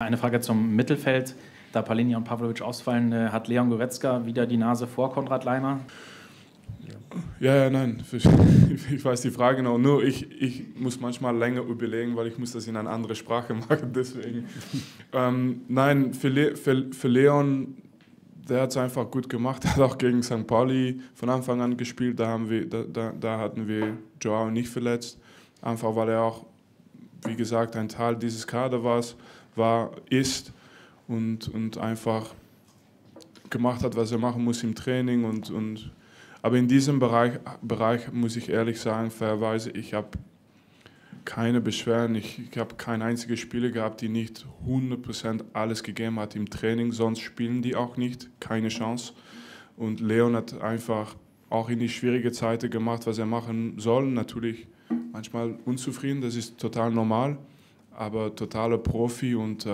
Eine Frage zum Mittelfeld. Da Palinja und Pavlovic ausfallen, hat Leon Goretzka wieder die Nase vor Konrad Leiner? Ja, nein. Ich weiß die Frage noch. Nur ich muss manchmal länger überlegen, weil ich muss das in eine andere Sprache machen. Deswegen. Nein, für Leon, der hat es einfach gut gemacht. Er hat auch gegen St. Pauli von Anfang an gespielt. Da hatten wir Joao nicht verletzt. Einfach weil er auch, wie gesagt, ein Teil dieses Kaders ist und einfach gemacht hat, was er machen muss im Training. Aber in diesem Bereich muss ich ehrlich sagen, fairerweise, ich habe keine Beschwerden. Ich habe kein einziges Spieler gehabt, die nicht 100% alles gegeben hat im Training, sonst spielen die auch nicht, keine Chance. Und Leon hat einfach auch in die schwierigen Zeiten gemacht, was er machen soll. Natürlich manchmal unzufrieden, das ist total normal. Aber totaler Profi und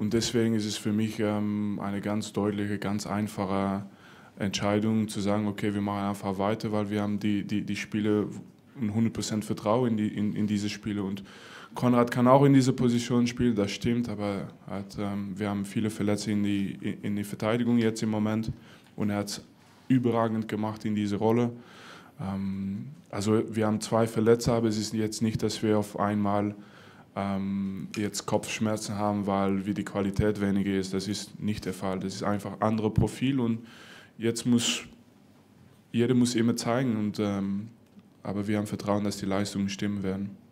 deswegen ist es für mich eine ganz deutliche, ganz einfache Entscheidung zu sagen, okay, wir machen einfach weiter, weil wir haben die Spiele 100% Vertrauen in diese Spiele. Und Konrad kann auch in dieser Position spielen, das stimmt, aber wir haben viele Verletzte in die Verteidigung jetzt im Moment und er hat es überragend gemacht in dieser Rolle. Also wir haben zwei Verletzte, aber es ist jetzt nicht, dass wir auf einmal jetzt Kopfschmerzen haben, weil die Qualität weniger ist. Das ist nicht der Fall. Das ist einfach ein anderes Profil und jetzt muss jeder immer zeigen. Aber wir haben Vertrauen, dass die Leistungen stimmen werden.